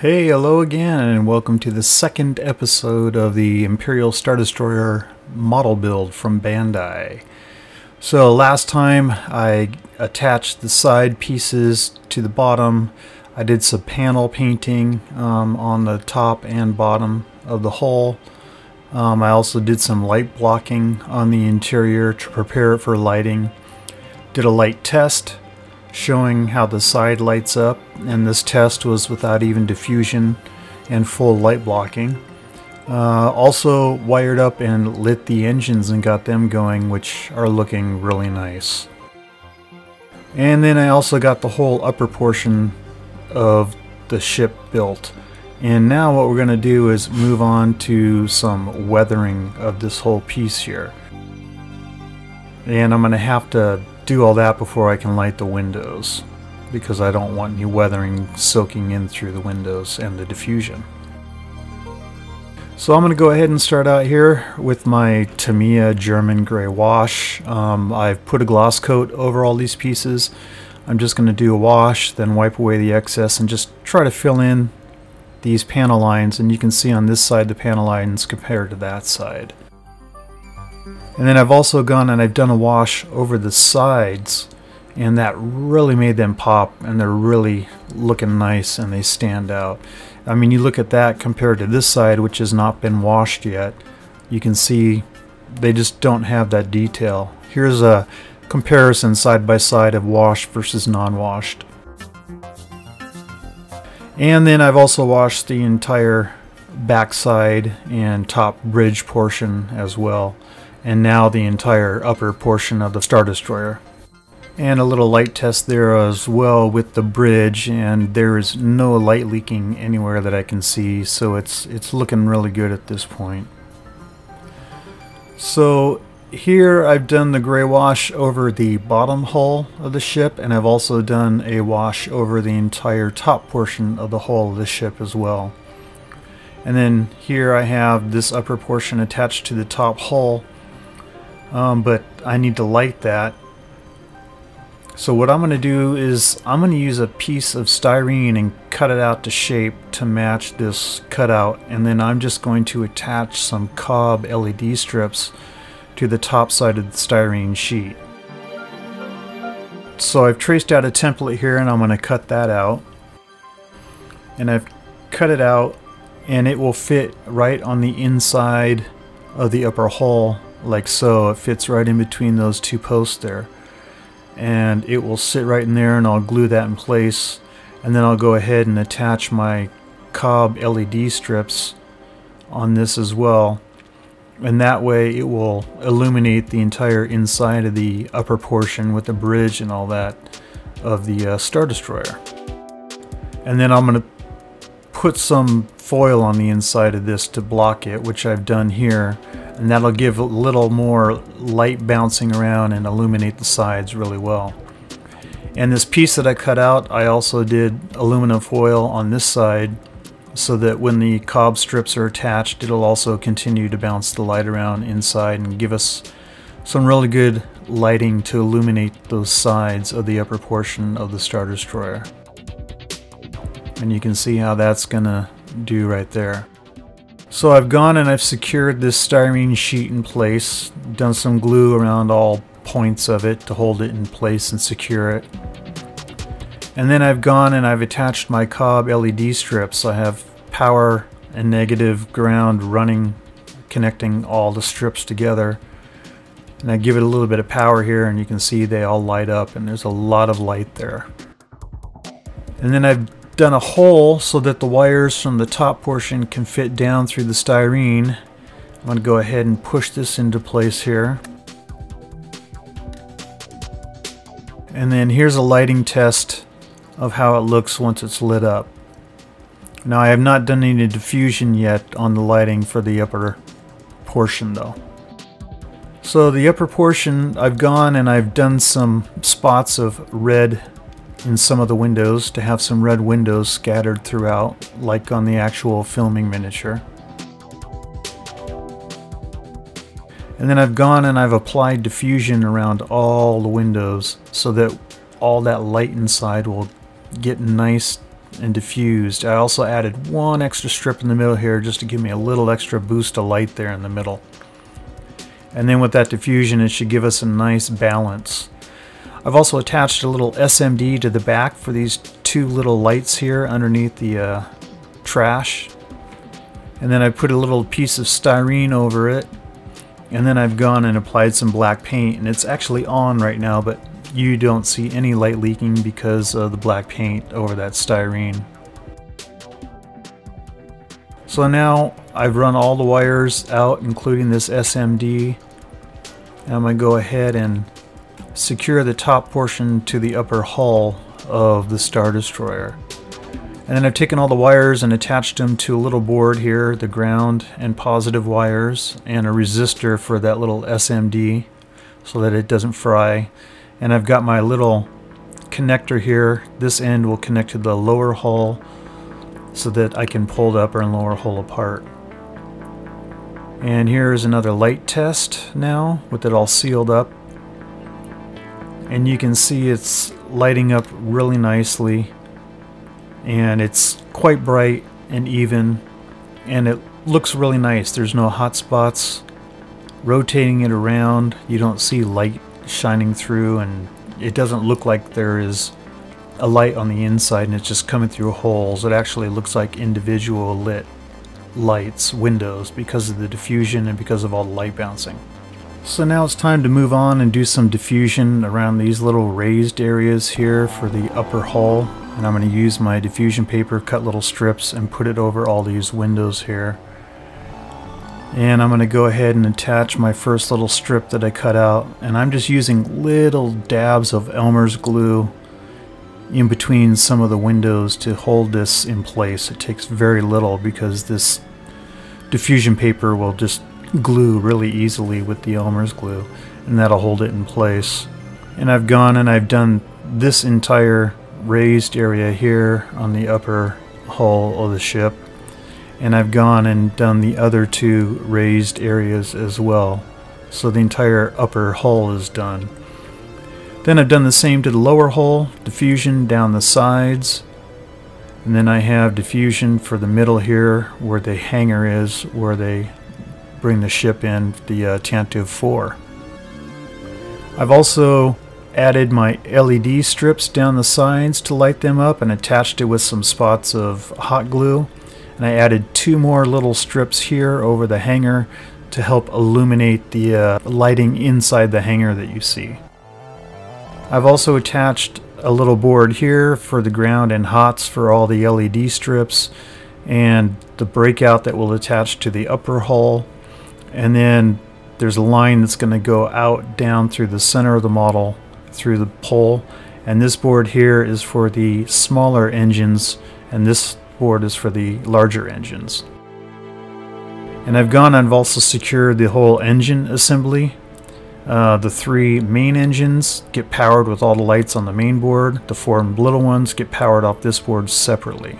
Hey, hello again, and welcome to the second episode of the Imperial Star Destroyer model build from Bandai. So last time I attached the side pieces to the bottom. I did some panel painting on the top and bottom of the hull. I also did some light blocking on the interior to prepare it for lighting. Did a light test showing how the side lights up, and this test was without even diffusion and full light blocking. Also wired up and lit the engines and got them going, which are looking really nice. And then I also got the whole upper portion of the ship built. And now what we're going to do is move on to some weathering of this whole piece here. And I'm going to have to do all that before I can light the windows, because I don't want any weathering soaking in through the windows and the diffusion. So I'm going to go ahead and start out here with my Tamiya German Gray Wash. I've put a gloss coat over all these pieces. I'm just going to do a wash, then wipe away the excess and just try to fill in these panel lines, and you can see on this side the panel lines compared to that side. And then I've also gone and I've done a wash over the sides, and that really made them pop, and they're really looking nice and they stand out. I mean, you look at that compared to this side, which has not been washed yet. You can see they just don't have that detail. Here's a comparison side by side of washed versus non-washed. And then I've also washed the entire backside and top bridge portion as well. And now the entire upper portion of the Star Destroyer. And a little light test there as well with the bridge, and there is no light leaking anywhere that I can see, so it's looking really good at this point. So here I've done the gray wash over the bottom hull of the ship, and I've also done a wash over the entire top portion of the hull of the ship as well. And then here I have this upper portion attached to the top hull. But I need to light that. So what I'm going to do is I'm going to use a piece of styrene and cut it out to shape to match this cutout, and then I'm just going to attach some COB LED strips to the top side of the styrene sheet. So I've traced out a template here, and I'm going to cut that out, and I've cut it out, and it will fit right on the inside of the upper hull. Like so, it fits right in between those two posts there, and it will sit right in there, and I'll glue that in place, and then I'll go ahead and attach my COB LED strips on this as well, and that way it will illuminate the entire inside of the upper portion with the bridge and all that of the Star Destroyer. And then I'm going to put some foil on the inside of this to block it, which I've done here, and that'll give a little more light bouncing around and illuminate the sides really well. And this piece that I cut out, I also did aluminum foil on this side so that when the COB strips are attached, it'll also continue to bounce the light around inside and give us some really good lighting to illuminate those sides of the upper portion of the Star Destroyer. And you can see how that's gonna do right there. So I've gone and I've secured this styrene sheet in place, done some glue around all points of it to hold it in place and secure it. And then I've gone and I've attached my COB LED strips. I have power and negative ground running, connecting all the strips together. And I give it a little bit of power here, and you can see they all light up, and there's a lot of light there. And then I've done a hole so that the wires from the top portion can fit down through the styrene. I'm going to go ahead and push this into place here. And then here's a lighting test of how it looks once it's lit up. Now I have not done any diffusion yet on the lighting for the upper portion though. So the upper portion, I've gone and I've done some spots of red in some of the windows to have some red windows scattered throughout, like on the actual filming miniature. And then I've gone and I've applied diffusion around all the windows so that all that light inside will get nice and diffused. I also added one extra strip in the middle here just to give me a little extra boost of light there in the middle. And then with that diffusion, it should give us a nice balance. I've also attached a little SMD to the back for these two little lights here underneath the trash. And then I put a little piece of styrene over it. And then I've gone and applied some black paint, and it's actually on right now, but you don't see any light leaking because of the black paint over that styrene. So now I've run all the wires out, including this SMD, and I'm going to go ahead and secure the top portion to the upper hull of the Star Destroyer. And then I've taken all the wires and attached them to a little board here, the ground and positive wires, and a resistor for that little SMD so that it doesn't fry. And I've got my little connector here. This end will connect to the lower hull so that I can pull the upper and lower hull apart. And here's another light test now with it all sealed up. And you can see it's lighting up really nicely. And it's quite bright and even, and it looks really nice. There's no hot spots. Rotating it around, you don't see light shining through, and it doesn't look like there is a light on the inside and it's just coming through holes. It actually looks like individual lit lights, windows, because of the diffusion and because of all the light bouncing. So now it's time to move on and do some diffusion around these little raised areas here for the upper hull. And I'm going to use my diffusion paper, cut little strips, and put it over all these windows here. And I'm going to go ahead and attach my first little strip that I cut out. And I'm just using little dabs of Elmer's glue in between some of the windows to hold this in place. It takes very little because this diffusion paper will just glue really easily with the Elmer's glue, and that'll hold it in place. And I've gone and I've done this entire raised area here on the upper hull of the ship, and I've gone and done the other two raised areas as well, so the entire upper hull is done. Then I've done the same to the lower hull, diffusion down the sides, and then I have diffusion for the middle here where the hangar is, where they bring the ship in, the Tantive IV. I've also added my LED strips down the sides to light them up and attached it with some spots of hot glue, and I added two more little strips here over the hangar to help illuminate the lighting inside the hangar that you see. I've also attached a little board here for the ground and hots for all the LED strips and the breakout that will attach to the upper hull, and then there's a line that's going to go out down through the center of the model through the pole, and this board here is for the smaller engines and this board is for the larger engines. And I've gone and I've also secured the whole engine assembly. The three main engines get powered with all the lights on the main board. The four little ones get powered off this board separately.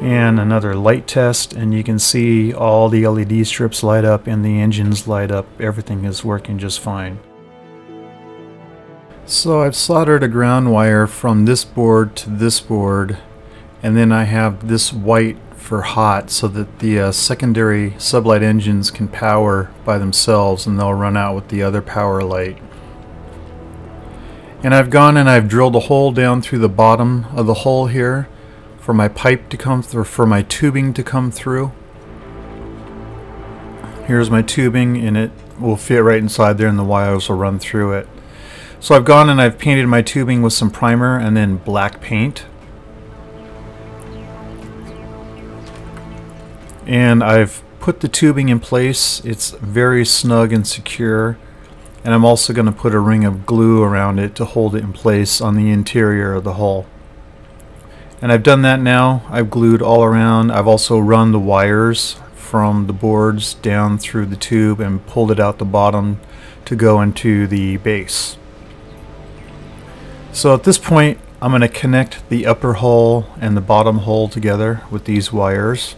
And another light test, and you can see all the LED strips light up and the engines light up. Everything is working just fine. So I've soldered a ground wire from this board to this board, and then I have this white for hot so that the secondary sublight engines can power by themselves and they'll run out with the other power light. And I've gone and I've drilled a hole down through the bottom of the hull here for my pipe to come through, for my tubing to come through. Here's my tubing, and it will fit right inside there and the wires will run through it. So I've gone and I've painted my tubing with some primer and then black paint. And I've put the tubing in place. It's very snug and secure. And I'm also going to put a ring of glue around it to hold it in place on the interior of the hull. And I've done that now. I've glued all around. I've also run the wires from the boards down through the tube and pulled it out the bottom to go into the base. So at this point, I'm going to connect the upper hull and the bottom hull together with these wires.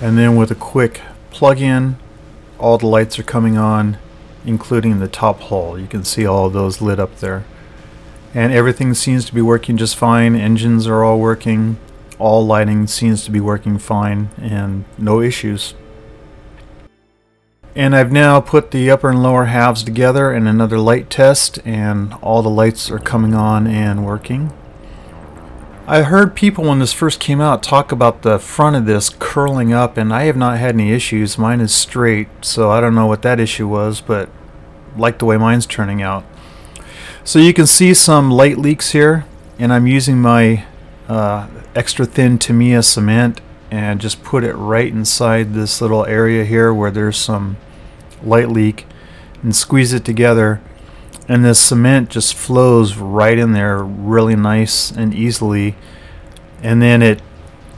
And then with a quick plug-in, all the lights are coming on, including the top hull. You can see all of those lit up there. and everything seems to be working just fine. Engines are all working, all lighting seems to be working fine, and no issues. And I've now put the upper and lower halves together in another light test, and all the lights are coming on and working. I heard people when this first came out talk about the front of this curling up, and I have not had any issues. Mine is straight, so I don't know what that issue was, but I like the way mine's turning out. So you can see some light leaks here, and I'm using my extra thin Tamiya cement and just put it right inside this little area here where there's some light leak, and squeeze it together. And this cement just flows right in there really nice and easily, and then it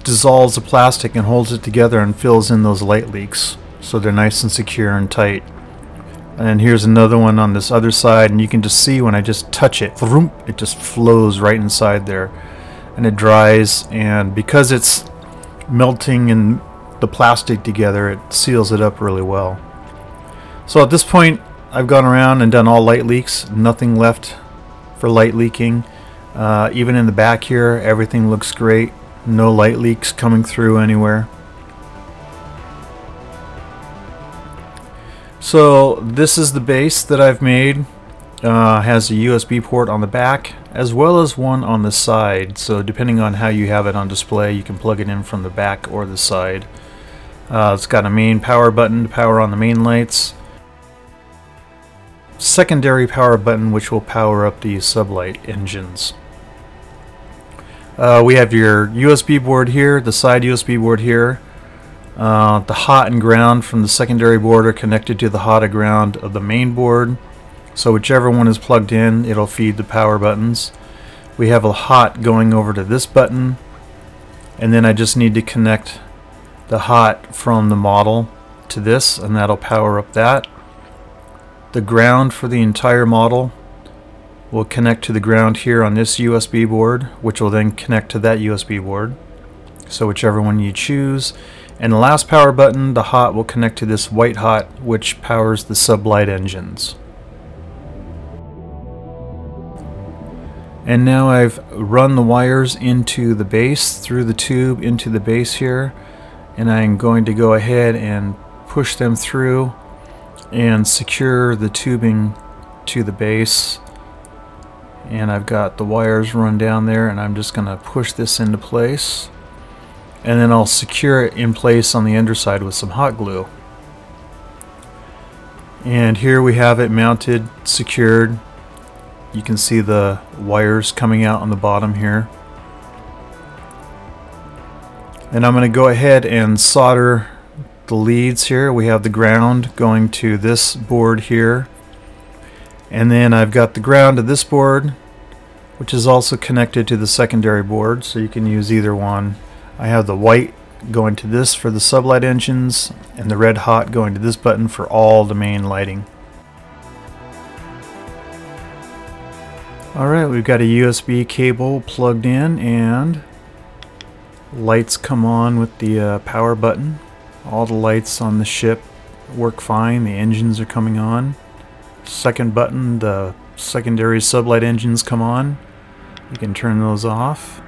dissolves the plastic and holds it together and fills in those light leaks so they're nice and secure and tight. And here's another one on this other side, and you can just see when I just touch it, it just flows right inside there and it dries, and because it's melting and the plastic together, it seals it up really well. So at this point I've gone around and done all light leaks, nothing left for light leaking. Even in the back here, everything looks great. No light leaks coming through anywhere. So this is the base that I've made. Has a USB port on the back as well as one on the side. So depending on how you have it on display, you can plug it in from the back or the side. It's got a main power button to power on the main lights. Secondary power button which will power up the sublight engines. We have your USB board here, the side USB board here. The hot and ground from the secondary board are connected to the hot and ground of the main board. So whichever one is plugged in, it'll feed the power buttons. We have a hot going over to this button, and then I just need to connect the hot from the model to this, and that'll power up that. The ground for the entire model will connect to the ground here on this USB board, which will then connect to that USB board. So whichever one you choose. And the last power button, the hot, will connect to this white hot, which powers the sublight engines. And now I've run the wires into the base, through the tube into the base here, and I'm going to go ahead and push them through and secure the tubing to the base. And I've got the wires run down there, and I'm just gonna push this into place, and then I'll secure it in place on the underside with some hot glue. And here we have it mounted, secured. You can see the wires coming out on the bottom here, and I'm gonna go ahead and solder the leads here. We have the ground going to this board here, and then I've got the ground to this board, which is also connected to the secondary board, so you can use either one. I have the white going to this for the sublight engines, and the red hot going to this button for all the main lighting. Alright, we've got a USB cable plugged in, and lights come on with the power button. All the lights on the ship work fine, the engines are coming on. Second button, the secondary sublight engines come on. You can turn those off.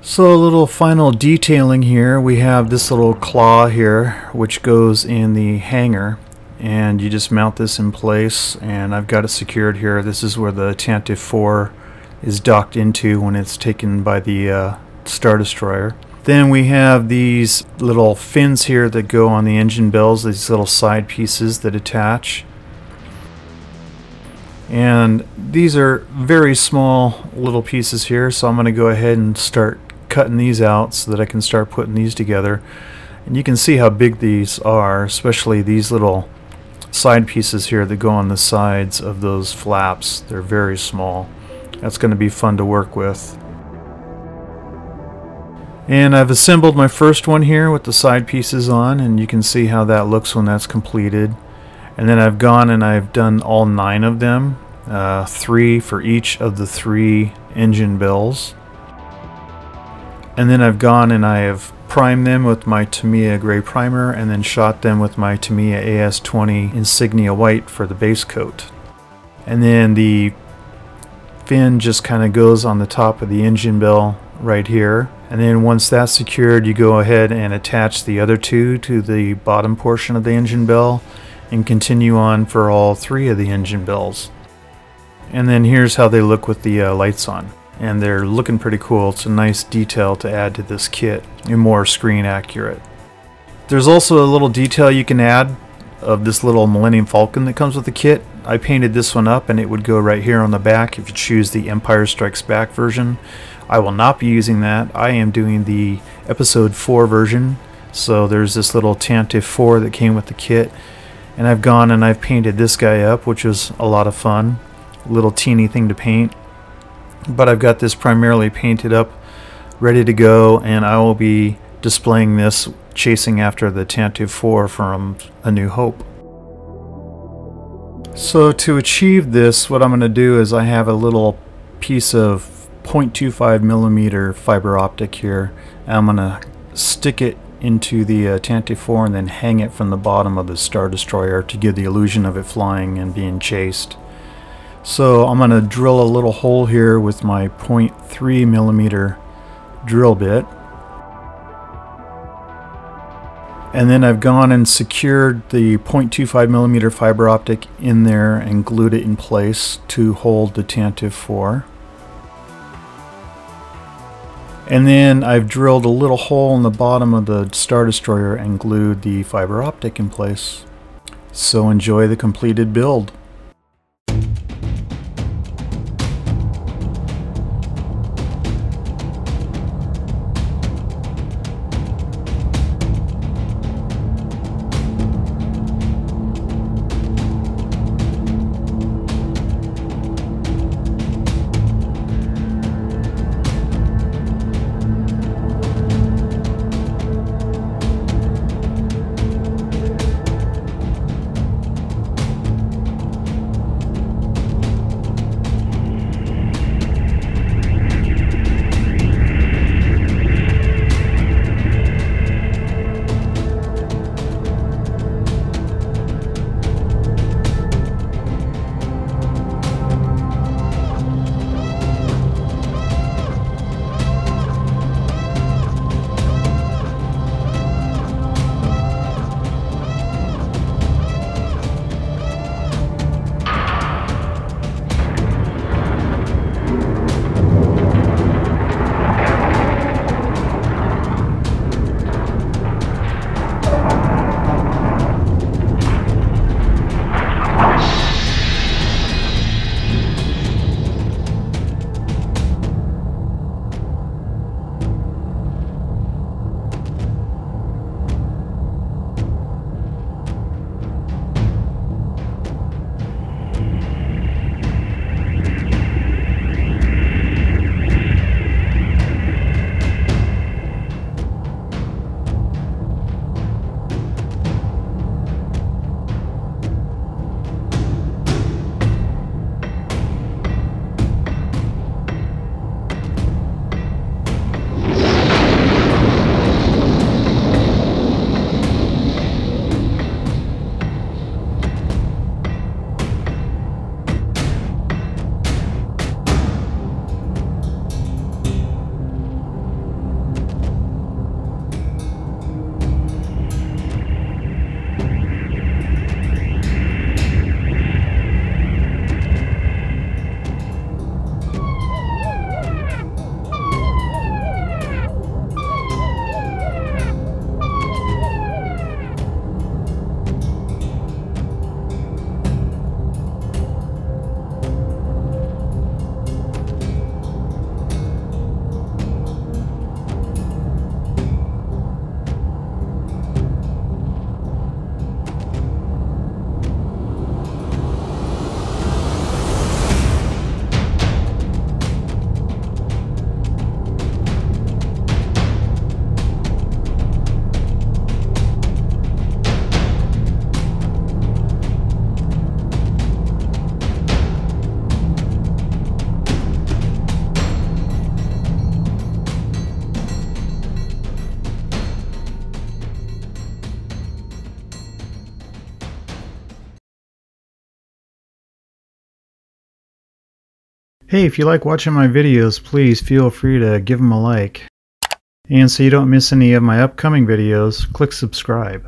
So a little final detailing here. We have this little claw here which goes in the hanger, and you just mount this in place, and I've got it secured here. This is where the Tantive IV is docked into when it's taken by the Star Destroyer. Then we have these little fins here that go on the engine bells, these little side pieces that attach. And these are very small little pieces here, so I'm going to go ahead and start cutting these out so that I can start putting these together. And you can see how big these are, especially these little side pieces here that go on the sides of those flaps. They're very small. That's going to be fun to work with. And I've assembled my first one here with the side pieces on, and you can see how that looks when that's completed. And then I've gone and I've done all 9 of them, 3 for each of the 3 engine bells. And then I've gone and I have primed them with my Tamiya Gray Primer and then shot them with my Tamiya AS20 Insignia White for the base coat. And then the fin just kind of goes on the top of the engine bell right here. And then once that's secured, you go ahead and attach the other two to the bottom portion of the engine bell and continue on for all three of the engine bells. And then here's how they look with the lights on. And they're looking pretty cool. It's a nice detail to add to this kit and more screen accurate. There's also a little detail you can add of this little Millennium Falcon that comes with the kit. I painted this one up and it would go right here on the back if you choose the Empire Strikes Back version. I will not be using that. I am doing the episode 4 version. So there's this little Tantive IV that came with the kit. And I've gone and I've painted this guy up, which was a lot of fun. Little teeny thing to paint. But I've got this primarily painted up, ready to go, and I will be displaying this chasing after the Tantive IV from A New Hope. So to achieve this, what I'm going to do is I have a little piece of 0.25 millimeter fiber optic here, and I'm going to stick it into the Tantive IV and then hang it from the bottom of the Star Destroyer to give the illusion of it flying and being chased. So I'm going to drill a little hole here with my 0.3 millimeter drill bit. And then I've gone and secured the 0.25 millimeter fiber optic in there and glued it in place to hold the Tantive IV. And then I've drilled a little hole in the bottom of the Star Destroyer and glued the fiber optic in place. So enjoy the completed build. Hey, if you like watching my videos, please feel free to give them a like. And so you don't miss any of my upcoming videos, click subscribe.